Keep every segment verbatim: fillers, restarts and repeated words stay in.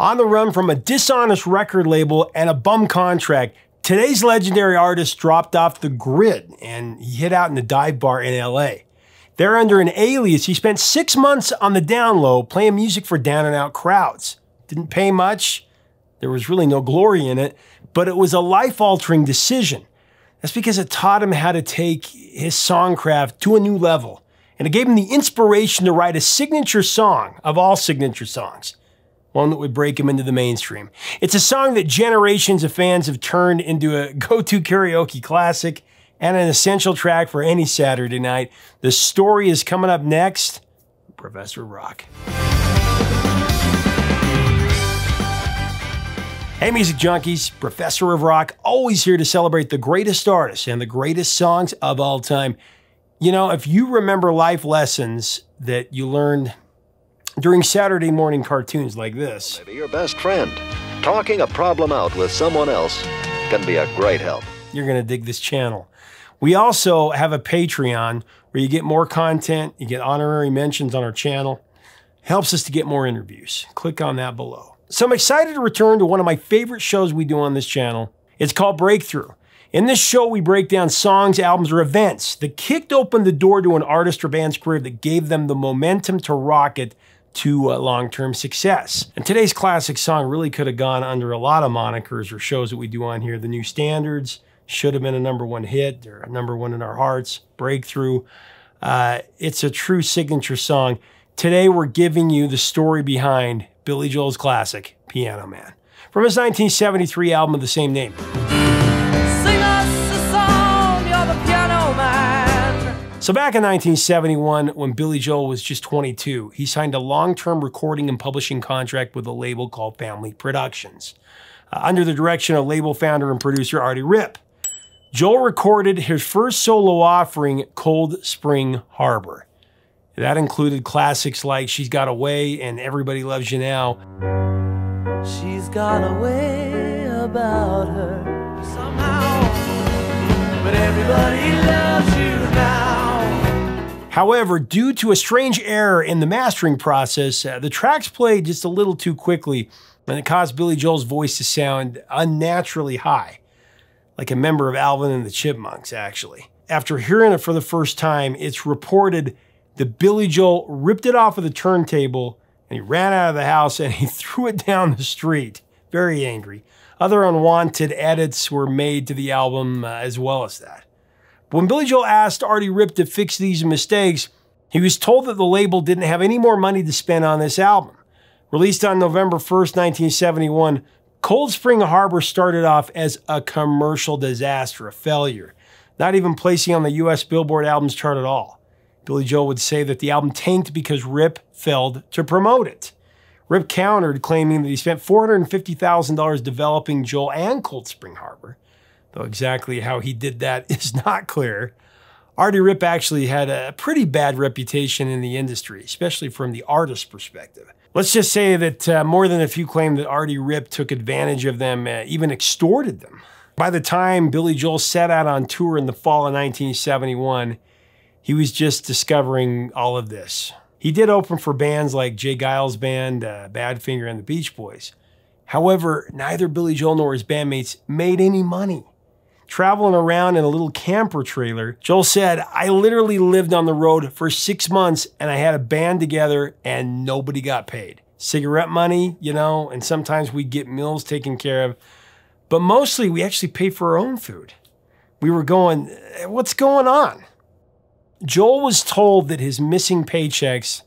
On the run from a dishonest record label and a bum contract, today's legendary artist dropped off the grid and he hid out in a dive bar in L A. There under an alias, he spent six months on the down low playing music for down and out crowds. Didn't pay much, there was really no glory in it, but it was a life-altering decision. That's because it taught him how to take his songcraft to a new level, and it gave him the inspiration to write a signature song of all signature songs. One that would break him into the mainstream. It's a song that generations of fans have turned into a go-to karaoke classic and an essential track for any Saturday night. The story is coming up next, Professor Rock. Hey music junkies, Professor of Rock, always here to celebrate the greatest artists and the greatest songs of all time. You know, if you remember life lessons that you learned during Saturday morning cartoons like this. Maybe your best friend. Talking a problem out with someone else can be a great help. You're going to dig this channel. We also have a Patreon where you get more content, you get honorary mentions on our channel. Helps us to get more interviews. Click on that below. So I'm excited to return to one of my favorite shows we do on this channel. It's called Breakthrough. In this show, we break down songs, albums, or events that kicked open the door to an artist or band's career that gave them the momentum to rocket to uh, long-term success. And today's classic song really could have gone under a lot of monikers or shows that we do on here. The New Standards should have been a number one hit, or a number one in our hearts, Breakthrough. Uh, it's a true signature song. Today we're giving you the story behind Billy Joel's classic, Piano Man, from his nineteen seventy-three album of the same name. So back in nineteen seventy-one, when Billy Joel was just twenty-two, he signed a long-term recording and publishing contract with a label called Family Productions, uh, under the direction of label founder and producer Artie Ripp. Joel recorded his first solo offering, Cold Spring Harbor. That included classics like She's Got Away and Everybody Loves You Now. She's got a way about her somehow, but everybody loves you now. However, due to a strange error in the mastering process, uh, the tracks played just a little too quickly, and it caused Billy Joel's voice to sound unnaturally high, like a member of Alvin and the Chipmunks, actually. After hearing it for the first time, it's reported that Billy Joel ripped it off of the turntable, and he ran out of the house, and he threw it down the street, very angry. Other unwanted edits were made to the album uh, as well as that. When Billy Joel asked Artie Ripp to fix these mistakes, he was told that the label didn't have any more money to spend on this album. Released on November first, nineteen seventy-one, Cold Spring Harbor started off as a commercial disaster, a failure, not even placing on the U S Billboard Albums chart at all. Billy Joel would say that the album tanked because Ripp failed to promote it. Ripp countered, claiming that he spent four hundred fifty thousand dollars developing Joel and Cold Spring Harbor. Though exactly how he did that is not clear. Artie Ripp actually had a pretty bad reputation in the industry, especially from the artist's perspective. Let's just say that uh, more than a few claim that Artie Ripp took advantage of them, uh, even extorted them. By the time Billy Joel set out on tour in the fall of nineteen seventy-one, he was just discovering all of this. He did open for bands like Jay Giles Band, uh, Badfinger, and the Beach Boys. However, neither Billy Joel nor his bandmates made any money. Traveling around in a little camper trailer, Joel said, I literally lived on the road for six months and I had a band together and nobody got paid. Cigarette money, you know, and sometimes we'd get meals taken care of, but mostly we actually paid for our own food. We were going, what's going on? Joel was told that his missing paychecks,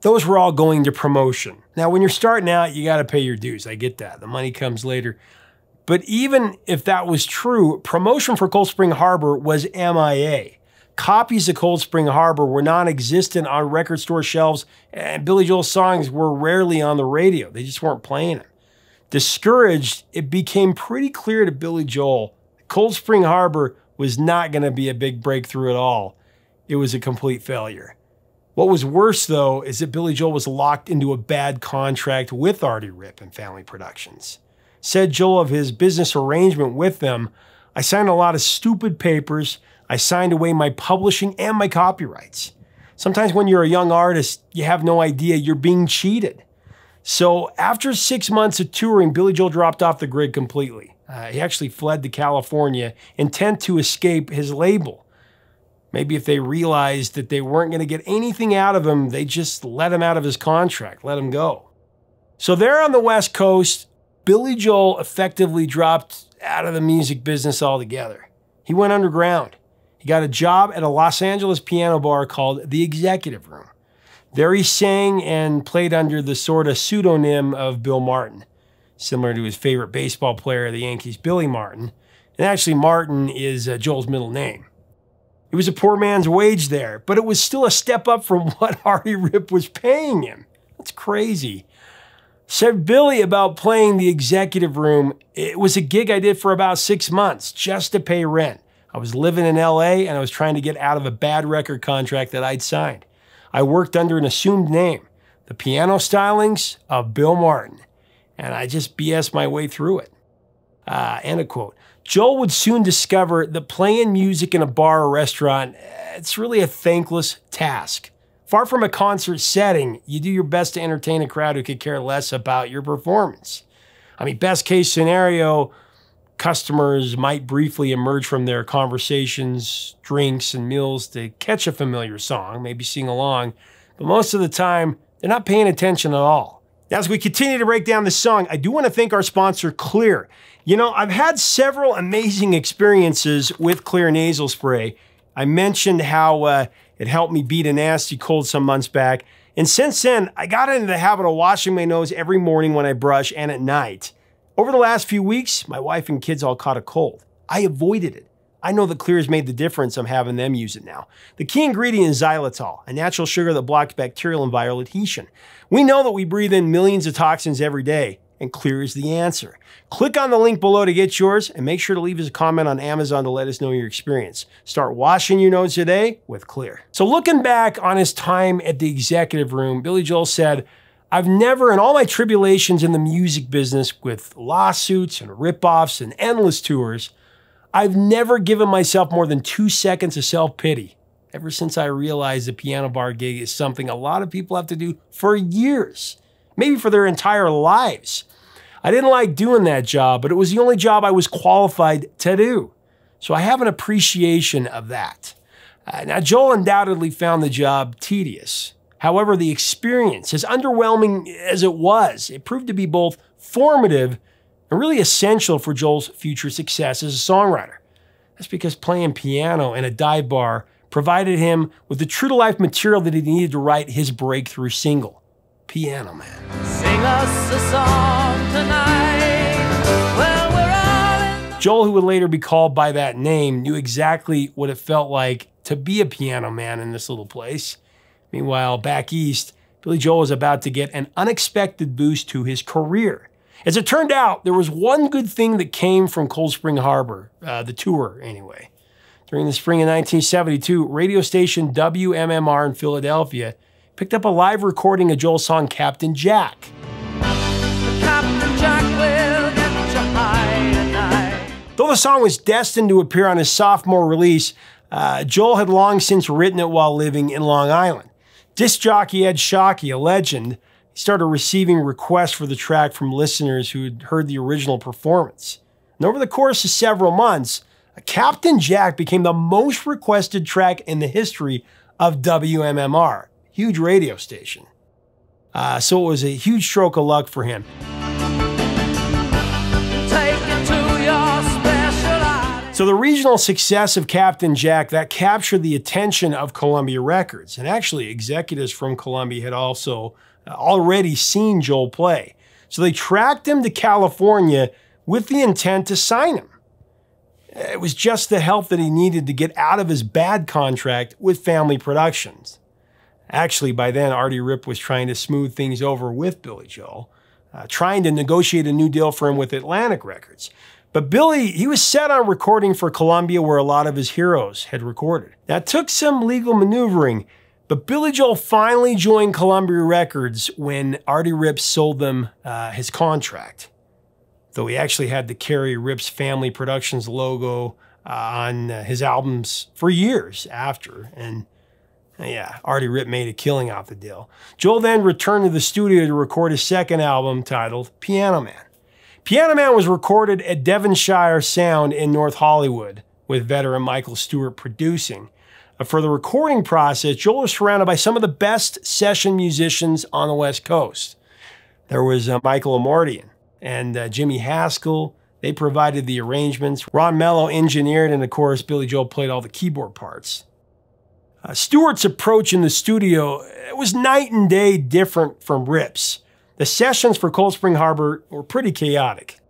those were all going to promotion. Now, when you're starting out, you gotta pay your dues. I get that, the money comes later. But even if that was true, promotion for Cold Spring Harbor was M I A. Copies of Cold Spring Harbor were non-existent on record store shelves, and Billy Joel's songs were rarely on the radio. They just weren't playing them. Discouraged, it became pretty clear to Billy Joel that Cold Spring Harbor was not going to be a big breakthrough at all. It was a complete failure. What was worse, though, is that Billy Joel was locked into a bad contract with Artie Ripp and Family Productions. Said Joel of his business arrangement with them, I signed a lot of stupid papers. I signed away my publishing and my copyrights. Sometimes when you're a young artist, you have no idea you're being cheated. So after six months of touring, Billy Joel dropped off the grid completely. Uh, he actually fled to California, intent to escape his label. Maybe if they realized that they weren't going to get anything out of him, they just let him out of his contract, let him go. So there on the West Coast, Billy Joel effectively dropped out of the music business altogether. He went underground. He got a job at a Los Angeles piano bar called The Executive Room. There he sang and played under the sort of pseudonym of Bill Martin, similar to his favorite baseball player, the Yankees, Billy Martin. And actually, Martin is uh, Joel's middle name. It was a poor man's wage there, but it was still a step up from what Artie Ripp was paying him. That's crazy. Said Billy about playing The Executive Room, "It was a gig I did for about six months just to pay rent. I was living in L A and I was trying to get out of a bad record contract that I'd signed. I worked under an assumed name, the piano stylings of Bill Martin, and I just B S my way through it." Uh, end of quote. Joel would soon discover that playing music in a bar or restaurant, it's really a thankless task. Far from a concert setting, you do your best to entertain a crowd who could care less about your performance. I mean, best case scenario, customers might briefly emerge from their conversations, drinks, and meals to catch a familiar song, maybe sing along, but most of the time, they're not paying attention at all. Now, as we continue to break down this song, I do want to thank our sponsor, Xlear. You know, I've had several amazing experiences with Xlear nasal spray. I mentioned how uh, it helped me beat a nasty cold some months back, and since then, I got into the habit of washing my nose every morning when I brush and at night. Over the last few weeks, my wife and kids all caught a cold. I avoided it. I know that Xlear has made the difference. I'm having them use it now. The key ingredient is xylitol, a natural sugar that blocks bacterial and viral adhesion. We know that we breathe in millions of toxins every day, and Xlear is the answer. Click on the link below to get yours, and make sure to leave us a comment on Amazon to let us know your experience. Start washing your nose today with Xlear. So looking back on his time at The Executive Room, Billy Joel said, "I've never, in all my tribulations in the music business with lawsuits and ripoffs and endless tours, I've never given myself more than two seconds of self-pity ever since I realized the piano bar gig is something a lot of people have to do for years, maybe for their entire lives. I didn't like doing that job, but it was the only job I was qualified to do. So I have an appreciation of that." Uh, now, Joel undoubtedly found the job tedious. However, the experience, as underwhelming as it was, it proved to be both formative and really essential for Joel's future success as a songwriter. That's because playing piano in a dive bar provided him with the true-to-life material that he needed to write his breakthrough single, Piano Man. Sing us a song tonight. Well, we're all in. Joel, who would later be called by that name, knew exactly what it felt like to be a piano man in this little place. Meanwhile, back east, Billy Joel was about to get an unexpected boost to his career. As it turned out, there was one good thing that came from Cold Spring Harbor, uh, the tour anyway. During the spring of nineteen seventy-two, radio station W M M R in Philadelphia picked up a live recording of Joel's song, Captain Jack. Captain Jack will get you high tonight. Though the song was destined to appear on his sophomore release, uh, Joel had long since written it while living in Long Island. Disc jockey Ed Shockey, a legend, started receiving requests for the track from listeners who had heard the original performance. And over the course of several months, Captain Jack became the most requested track in the history of W M M R, huge radio station. Uh, so it was a huge stroke of luck for him. Take it to your special eye. So the regional success of Captain Jack, that captured the attention of Columbia Records. And actually, executives from Columbia had also already seen Joel play. So they tracked him to California with the intent to sign him. It was just the help that he needed to get out of his bad contract with Family Productions. Actually, by then, Artie Ripp was trying to smooth things over with Billy Joel, uh, trying to negotiate a new deal for him with Atlantic Records. But Billy, he was set on recording for Columbia, where a lot of his heroes had recorded. Now, it took some legal maneuvering, but Billy Joel finally joined Columbia Records when Artie Ripp sold them uh, his contract, though he actually had to carry Ripp's Family Productions logo uh, on uh, his albums for years after. And Yeah, Artie Ripp made a killing off the deal. Joel then returned to the studio to record his second album titled Piano Man. Piano Man was recorded at Devonshire Sound in North Hollywood, with veteran Michael Stewart producing. For the recording process, Joel was surrounded by some of the best session musicians on the West Coast. There was uh, Michael Omartian and uh, Jimmy Haskell. They provided the arrangements. Ron Mello engineered, and of course, Billy Joel played all the keyboard parts. Uh, Stewart's approach in the studio it was night and day different from Ripp's. The sessions for Cold Spring Harbor were pretty chaotic.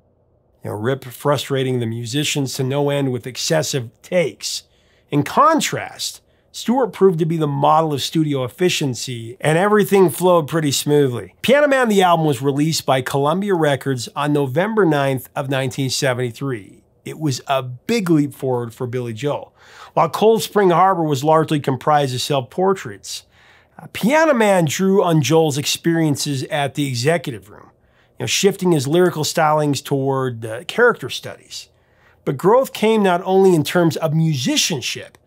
You know, Ripp frustrating the musicians to no end with excessive takes. In contrast, Stewart proved to be the model of studio efficiency, and everything flowed pretty smoothly. Piano Man, the album, was released by Columbia Records on November ninth of nineteen seventy-three. It was a big leap forward for Billy Joel. While Cold Spring Harbor was largely comprised of self-portraits, Piano Man drew on Joel's experiences at the Executive Room, you know, shifting his lyrical stylings toward uh, character studies. But growth came not only in terms of musicianship,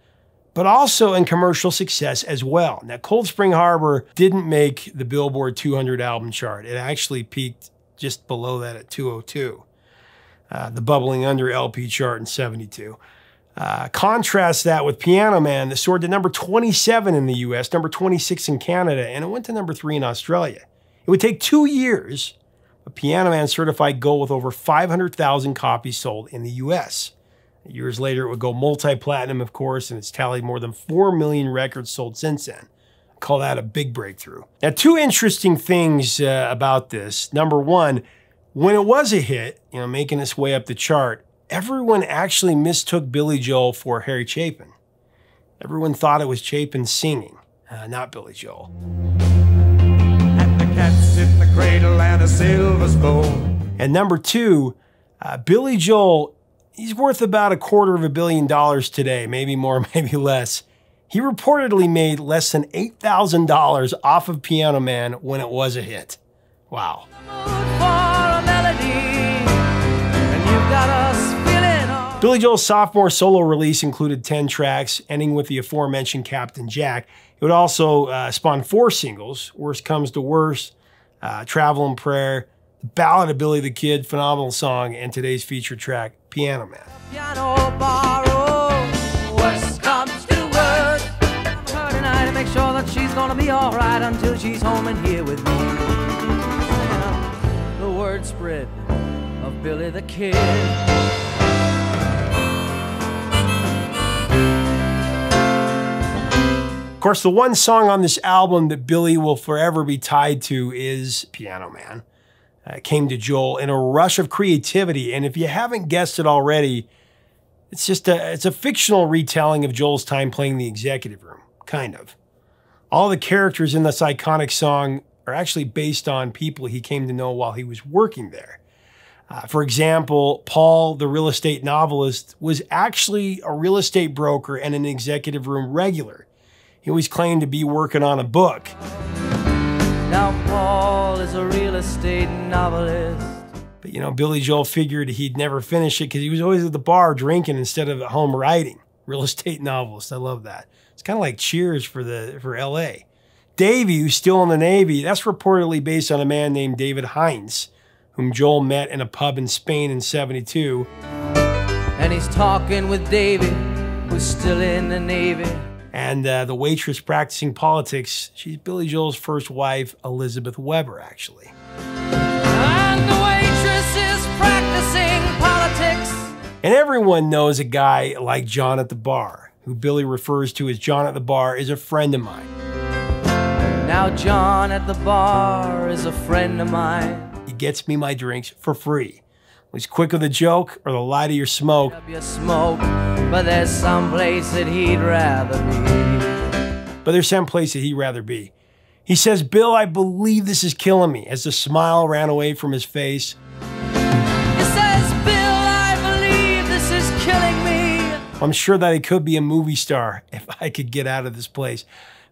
but also in commercial success as well. Now, Cold Spring Harbor didn't make the Billboard two hundred album chart. It actually peaked just below that at two oh two, uh, the Bubbling Under L P chart in seventy-two. Uh, contrast that with Piano Man, that soared to number twenty-seven in the U S, number twenty-six in Canada, and it went to number three in Australia. It would take two years, but Piano Man certified gold with over five hundred thousand copies sold in the U S. Years later, it would go multi-platinum, of course, and it's tallied more than four million records sold since then. I call that a big breakthrough. Now, two interesting things uh, about this. Number one, when it was a hit, you know, making its way up the chart, everyone actually mistook Billy Joel for Harry Chapin. Everyone thought it was Chapin singing, uh, not Billy Joel. And the cat's in the cradle and a silver spoon. And number two, uh, Billy Joel, he's worth about a quarter of a billion dollars today, maybe more, maybe less. He reportedly made less than eight thousand dollars off of Piano Man when it was a hit. Wow. Billy Joel's sophomore solo release included ten tracks, ending with the aforementioned Captain Jack. It would also uh, spawn four singles, Worst Comes to Worst, uh, Travel and Prayer, The Ballad of Billy the Kid, phenomenal song, and today's feature track, Piano Man. Piano borrow, worst comes to worst. I've heard her tonight to make sure that she's gonna be all right until she's home and here with me. And the word spread of Billy the Kid. Of course, the one song on this album that Billy will forever be tied to is Piano Man. Uh, came to Joel in a rush of creativity, and if you haven't guessed it already, it's just a it's a fictional retelling of Joel's time playing the Executive Room, kind of. All the characters in this iconic song are actually based on people he came to know while he was working there. Uh, for example, Paul, the real estate novelist, was actually a real estate broker and an Executive Room regular. He always claimed to be working on a book. Now Paul is a real estate novelist. But you know, Billy Joel figured he'd never finish it because he was always at the bar drinking instead of at home writing. Real estate novelist, I love that. It's kind of like Cheers for the for L A. Davey, who's still in the Navy, that's reportedly based on a man named David Heinz, whom Joel met in a pub in Spain in seventy-two. And he's talking with Davey, who's still in the Navy. And uh, the waitress practicing politics, she's Billy Joel's first wife, Elizabeth Weber, actually. And the waitress is practicing politics. And everyone knows a guy like John at the bar, who Billy refers to as John at the bar is a friend of mine. Now John at the bar is a friend of mine. He gets me my drinks for free. He's quick with a joke or the light of your smoke. Your smoke, but there's some place that he'd rather be. But there's some place that he'd rather be. He says, Bill, I believe this is killing me, as the smile ran away from his face. He says, Bill, I believe this is killing me. I'm sure that I could be a movie star if I could get out of this place.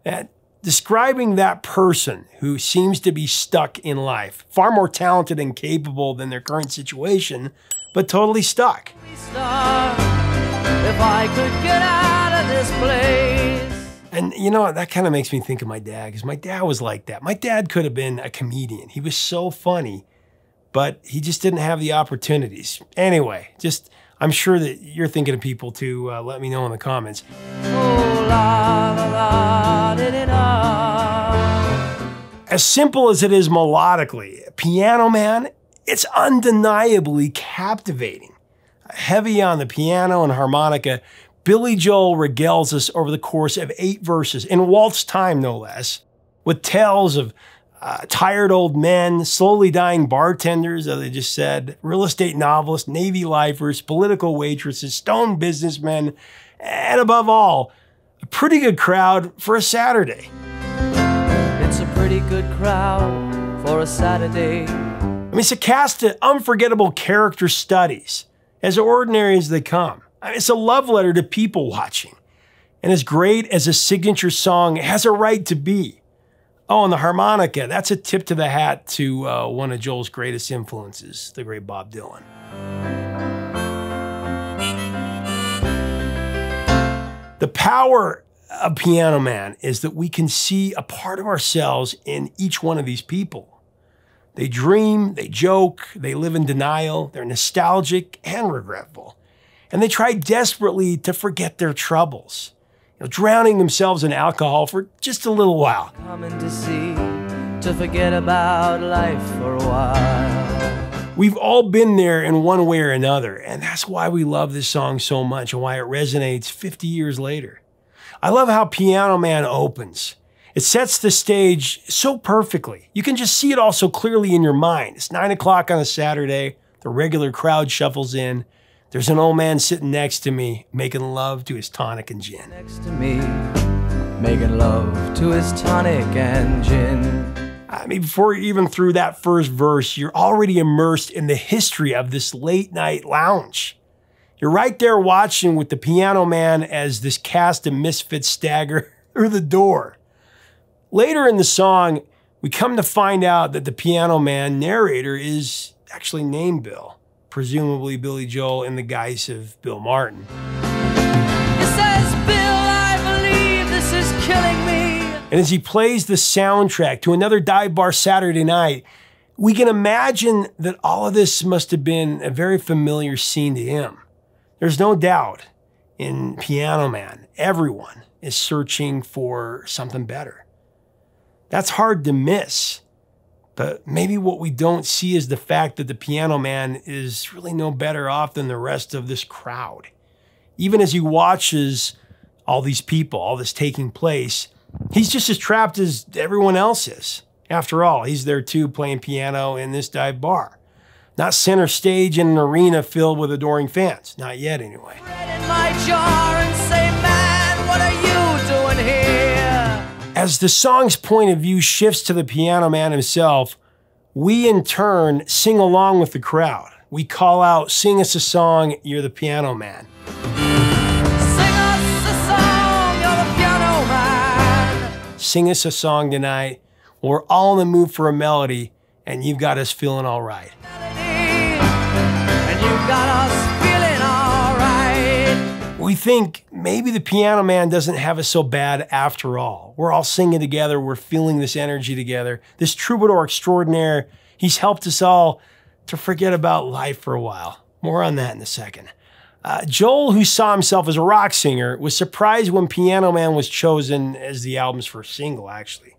That, describing that person who seems to be stuck in life, far more talented and capable than their current situation, but totally stuck. If I could get out of this place. And you know, that kind of makes me think of my dad, because my dad was like that. My dad could have been a comedian. He was so funny, but he just didn't have the opportunities. Anyway, just, I'm sure that you're thinking of people too. Uh, let me know in the comments. Oh, la, la, la, da, da, da. As simple as it is melodically, Piano Man, it's undeniably captivating. Heavy on the piano and harmonica, Billy Joel regales us over the course of eight verses, in waltz time no less, with tales of uh, tired old men, slowly dying bartenders, as I just said, real estate novelists, Navy lifers, political waitresses, stone businessmen, and above all, a pretty good crowd for a Saturday. It's a pretty good crowd for a Saturday. I mean, it's a cast of unforgettable character studies, as ordinary as they come. I mean, it's a love letter to people watching. And as great as a signature song, it has a right to be. Oh, and the harmonica, that's a tip to the hat to uh, one of Joel's greatest influences, the great Bob Dylan. The power of Piano Man is that we can see a part of ourselves in each one of these people. They dream, they joke, they live in denial, they're nostalgic and regretful. And they try desperately to forget their troubles, you know, drowning themselves in alcohol for just a little while. Coming to see, to forget about life for a while. We've all been there in one way or another, and that's why we love this song so much and why it resonates fifty years later. I love how Piano Man opens. It sets the stage so perfectly. You can just see it all so clearly in your mind. It's nine o'clock on a Saturday. The regular crowd shuffles in. There's an old man sitting next to me, making love to his tonic and gin. Next to me, making love to his tonic and gin. I mean, before you're even through that first verse, you're already immersed in the history of this late night lounge. You're right there watching with the Piano Man as this cast of misfits stagger through the door. Later in the song, we come to find out that the Piano Man narrator is actually named Bill, presumably Billy Joel in the guise of Bill Martin. It says, Bill, I believe this is killing me. And as he plays the soundtrack to another dive bar Saturday night, we can imagine that all of this must have been a very familiar scene to him. There's no doubt in Piano Man, everyone is searching for something better. That's hard to miss, but maybe what we don't see is the fact that the Piano Man is really no better off than the rest of this crowd. Even as he watches all these people, all this taking place, he's just as trapped as everyone else is. After all, he's there too, playing piano in this dive bar. Not center stage in an arena filled with adoring fans. Not yet, anyway. Bread in my jar and say, man, what are you doing here? As the song's point of view shifts to the Piano Man himself, we in turn sing along with the crowd. We call out, sing us a song, you're the Piano Man. Sing us a song, you're the Piano Man. Sing us a song tonight. We're all in the mood for a melody, and you've got us feeling all right. And you've got us feeling all right. We think, maybe the Piano Man doesn't have it so bad after all. We're all singing together. We're feeling this energy together. This troubadour extraordinaire, he's helped us all to forget about life for a while. More on that in a second. Uh, Joel, who saw himself as a rock singer, was surprised when Piano Man was chosen as the album's first single, actually.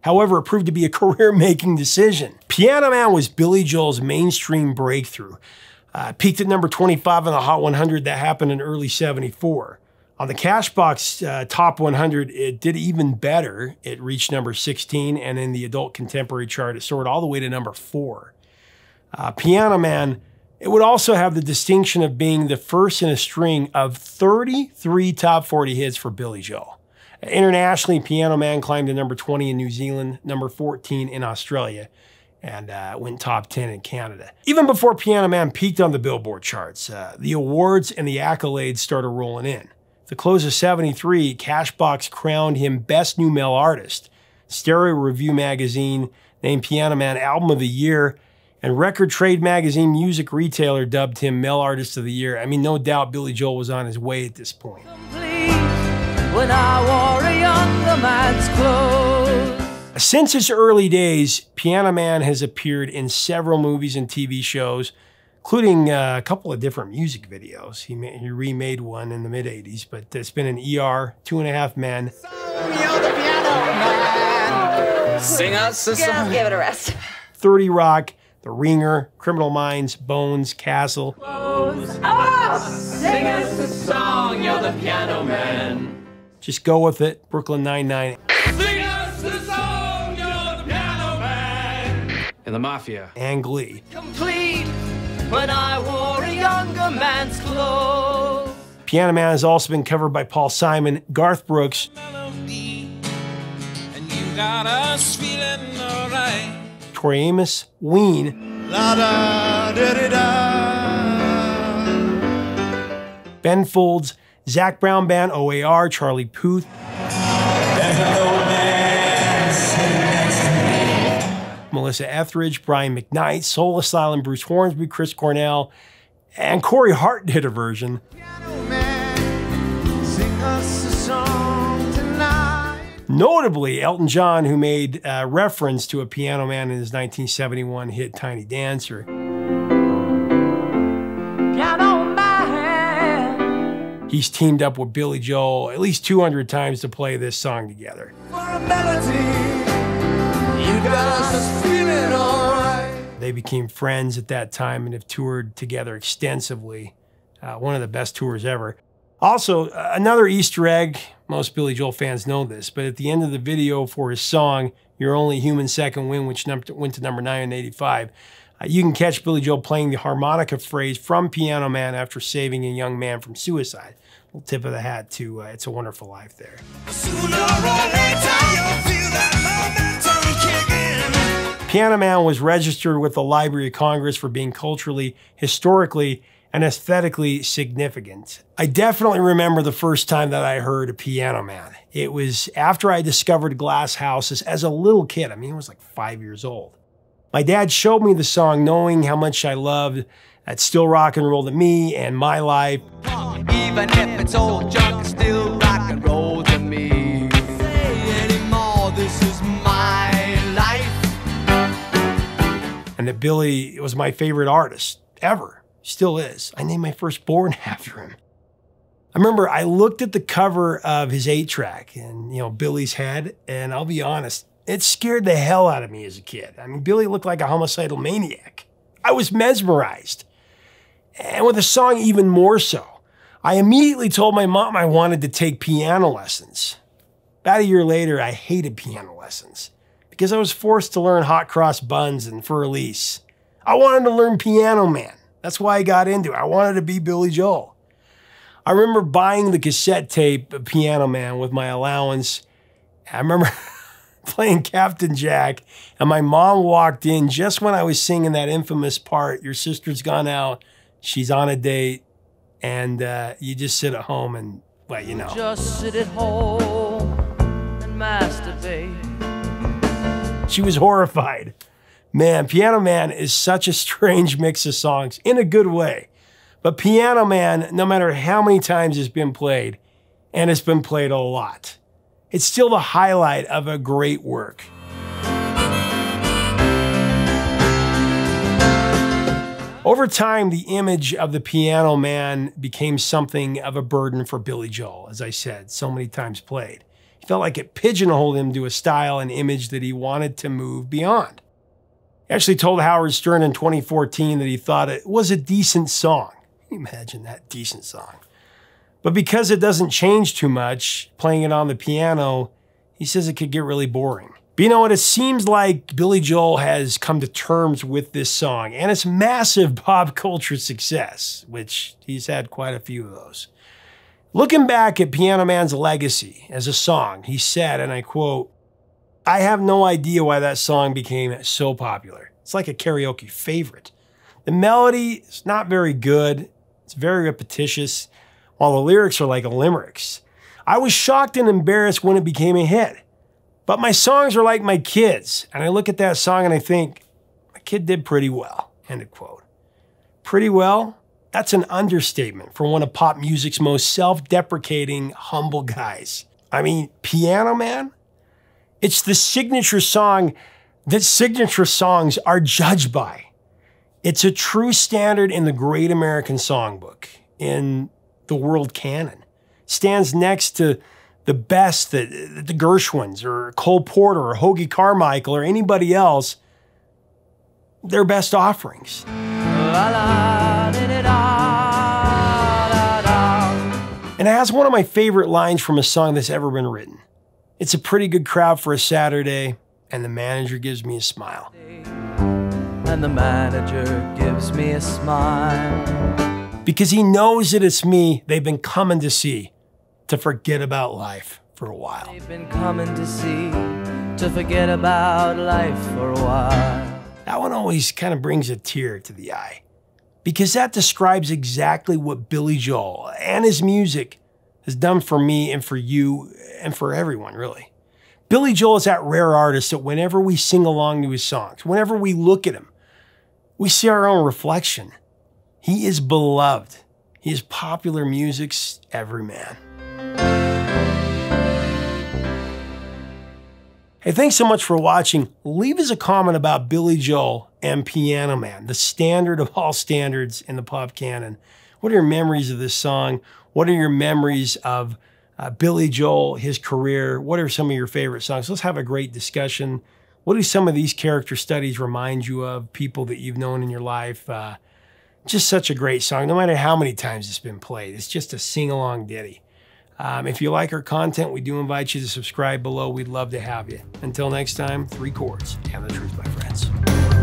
However, it proved to be a career-making decision. Piano Man was Billy Joel's mainstream breakthrough. Uh, peaked at number twenty-five on the Hot one hundred. That happened in early seventy-four. On the Cashbox uh, Top one hundred, it did even better. It reached number sixteen, and in the Adult Contemporary chart, it soared all the way to number four. Uh, Piano Man, it would also have the distinction of being the first in a string of thirty-three top forty hits for Billy Joel. Internationally, Piano Man climbed to number twenty in New Zealand, number fourteen in Australia, and uh, went top ten in Canada. Even before Piano Man peaked on the Billboard charts, uh, the awards and the accolades started rolling in. The close of seventy-three, Cashbox crowned him Best New Male Artist. Stereo Review magazine named Piano Man Album of the Year, and Record Trade magazine Music Retailer dubbed him Male Artist of the Year. I mean, no doubt Billy Joel was on his way at this point. Complete when I wore a younger man's clothes. Since his early days, Piano Man has appeared in several movies and T V shows, including uh, a couple of different music videos. He, ma he remade one in the mid eighties, but it's been an E R, Two and a Half Men. So you're the piano man. Sing us a song. Give it a rest. thirty Rock, The Ringer, Criminal Minds, Bones, Castle. Bones. Oh, sing us a song, you're the piano man. Just Go With It, Brooklyn Nine-Nine. Sing us a song, you're the piano man. And The Mafia. And Glee. Complete. When I wore a younger man's clothes. Piano Man has also been covered by Paul Simon, Garth Brooks, melody, and you got us feeling all right. Tori Amos, Ween, la da, da, da, da. Ben Folds, Zac Brown Band, O A R, Charlie Puth, Melissa Etheridge, Brian McKnight, Soul Asylum, Bruce Hornsby, Chris Cornell, and Corey Hart did a version. Man, sing us a song tonight. Notably, Elton John, who made uh, reference to a piano man in his nineteen seventy-one hit Tiny Dancer. Piano Man. He's teamed up with Billy Joel at least two hundred times to play this song together. For a melody. They became friends at that time and have toured together extensively. Uh, one of the best tours ever. Also, uh, another Easter egg, most Billy Joel fans know this, but at the end of the video for his song, Your Only Human Second Wind, which num went to number nine in eighty-five, uh, you can catch Billy Joel playing the harmonica phrase from Piano Man after saving a young man from suicide. A little tip of the hat to uh, It's a Wonderful Life there. Sooner or later, you'll feel that momentum. Piano Man was registered with the Library of Congress for being culturally, historically, and aesthetically significant. I definitely remember the first time that I heard a Piano Man. It was after I discovered Glass Houses as a little kid. I mean, I was like five years old. My dad showed me the song knowing how much I loved That's Still Rock and Roll to Me and My Life. Even if it's old junk, it's still rock and roll to me. Say anymore, this is my life. And that Billy was my favorite artist ever, still is. I named my firstborn after him. I remember I looked at the cover of his eight track and, you know, Billy's head, and I'll be honest, it scared the hell out of me as a kid. I mean, Billy looked like a homicidal maniac. I was mesmerized. And with the song, even more so. I immediately told my mom I wanted to take piano lessons. About a year later, I hated piano lessons, because I was forced to learn Hot Cross Buns and Fur Elise. I wanted to learn Piano Man. That's why I got into it. I wanted to be Billy Joel. I remember buying the cassette tape of Piano Man with my allowance. I remember playing Captain Jack, and my mom walked in just when I was singing that infamous part, your sister's gone out, she's on a date, and uh, you just sit at home and, well, you know. Just sit at home and masturbate. She was horrified. Man, Piano Man is such a strange mix of songs, in a good way. But Piano Man, no matter how many times it's been played, and it's been played a lot, it's still the highlight of a great work. Over time, the image of the Piano Man became something of a burden for Billy Joel, as I said, so many times played. Felt like it pigeonholed him to a style and image that he wanted to move beyond. He actually told Howard Stern in twenty fourteen that he thought it was a decent song. Can you imagine that, decent song? But because it doesn't change too much, playing it on the piano, he says it could get really boring. But you know what, it seems like Billy Joel has come to terms with this song and its massive pop culture success, which he's had quite a few of those. Looking back at Piano Man's legacy as a song, he said, and I quote, "I have no idea why that song became so popular. It's like a karaoke favorite. The melody is not very good. It's very repetitious, while the lyrics are like limericks. I was shocked and embarrassed when it became a hit. But my songs are like my kids, and I look at that song and I think, my kid did pretty well," end of quote. Pretty well? That's an understatement for one of pop music's most self-deprecating, humble guys. I mean, Piano Man, it's the signature song that signature songs are judged by. It's a true standard in the Great American Songbook, in the world canon. Stands next to the best that the Gershwins or Cole Porter or Hoagy Carmichael or anybody else, their best offerings. La, la, da, da, da, da. And it has one of my favorite lines from a song that's ever been written. It's a pretty good crowd for a Saturday, and the manager gives me a smile. And the manager gives me a smile. Because he knows that it's me they've been coming to see. To forget about life for a while. They've been coming to see, to forget about life for a while. That one always kind of brings a tear to the eye, because that describes exactly what Billy Joel and his music has done for me and for you and for everyone, really. Billy Joel is that rare artist that whenever we sing along to his songs, whenever we look at him, we see our own reflection. He is beloved. He is popular music's everyman. Hey, thanks so much for watching. Leave us a comment about Billy Joel and Piano Man, the standard of all standards in the pop canon. What are your memories of this song? What are your memories of uh, Billy Joel, his career? What are some of your favorite songs? Let's have a great discussion. What do some of these character studies remind you of, people that you've known in your life? Uh, just such a great song, no matter how many times it's been played. It's just a sing-along ditty. Um, if you like our content, we do invite you to subscribe below. We'd love to have you. Until next time, three chords and the truth, my friends.